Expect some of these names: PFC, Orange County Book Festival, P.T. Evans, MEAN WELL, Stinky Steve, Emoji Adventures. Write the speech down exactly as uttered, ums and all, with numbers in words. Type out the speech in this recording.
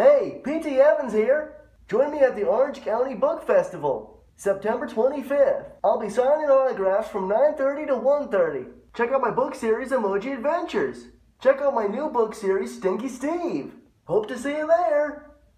Hey, P T Evans here. Join me at the Orange County Book Festival, September twenty-fifth. I'll be signing autographs from nine thirty to one thirty. Check out my book series, Emoji Adventures. Check out my new book series, Stinky Steve. Hope to see you there.